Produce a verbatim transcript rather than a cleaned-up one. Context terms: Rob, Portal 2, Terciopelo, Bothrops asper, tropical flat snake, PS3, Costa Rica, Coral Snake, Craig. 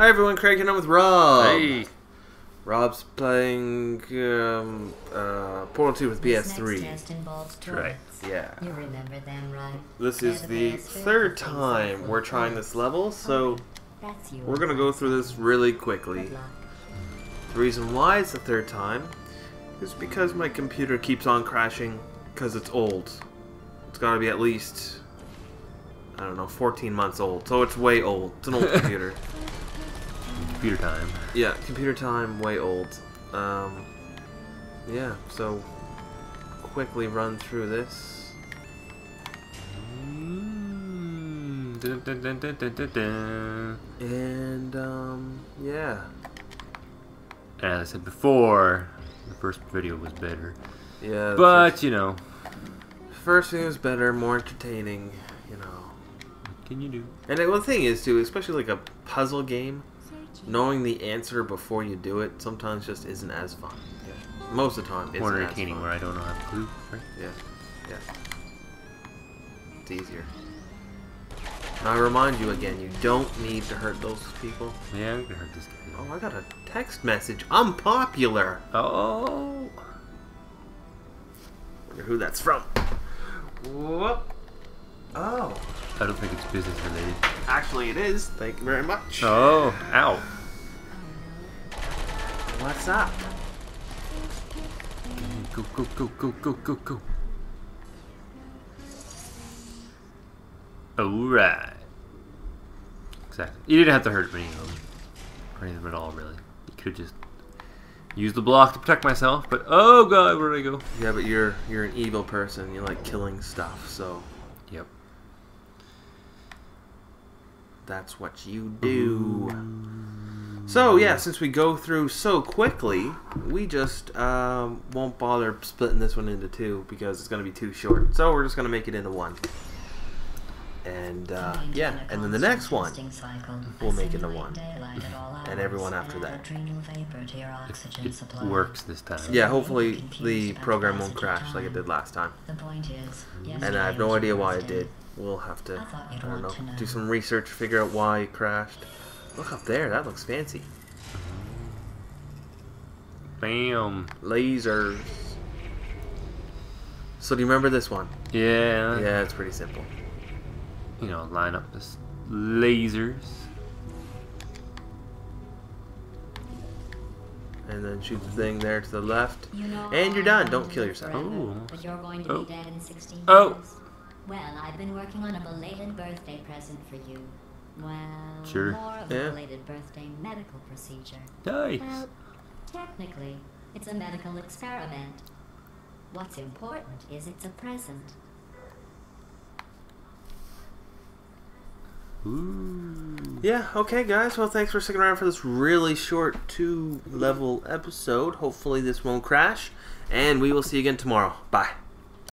Hi everyone, Craig and I'm with Rob. Hey. Rob's playing um, uh, Portal two with P S three. Test involves right. Yeah. You remember them, right? This is the third time we're trying this level, so we're gonna go through this really quickly. The reason why it's the third time is because my computer keeps on crashing because it's old. It's gotta be at least, I don't know, fourteen months old. So it's way old. It's an old computer. Computer time. Yeah, computer time, way old. Um, yeah, so quickly run through this. Mm. Dun, dun, dun, dun, dun, dun, dun. And, um, yeah. As I said before, the first video was better. Yeah. But, first, you know. First video was better, more entertaining, you know. What can you do? And the well, thing is, too, especially like a puzzle game, knowing the answer before you do it sometimes just isn't as fun. Yeah. Most of the time, it's more entertaining where I don't know how to clue, right? Yeah, yeah. It's easier. And I remind you again, you don't need to hurt those people. Yeah, I'm gonna hurt this guy. Oh, I got a text message. I'm popular. Oh. Wonder who that's from. Whoop. Oh. I don't think it's business related. Actually, it is. Thank you very much. Oh, ow. What's up? Go, go, go, go, go, go, go. Alright. Exactly. You didn't have to hurt me or anything at all, really. You could just use the block to protect myself, but oh god, where did I go? Yeah, but you're you're an evil person. You like killing stuff, so. Yep. That's what you do. So yeah, since we go through so quickly, we just um, won't bother splitting this one into two because it's going to be too short. So we're just going to make it into one. And uh, yeah, and then the next one we'll make into one, and everyone after that. It, it works this time. Yeah, hopefully the program won't crash like it did last time. And I have no idea why it did. We'll have to, I, I don't know, to know, do some research, figure out why it crashed. Look up there, that looks fancy. Bam. Lasers. So do you remember this one? Yeah. Yeah, it's pretty simple. You know, line up the lasers. And then shoot the thing there to the left. You know, and you're done, don't kill yourself. Oh. But you're going to oh. be dead in sixteen oh. years. Well, I've been working on a belated birthday present for you. Well, sure. more of yeah. a belated birthday medical procedure. Nice. Well, technically, it's a medical experiment. What's important is it's a present. Ooh. Yeah, okay guys, well thanks for sticking around for this really short two level episode. Hopefully this won't crash, and we will see you again tomorrow. Bye.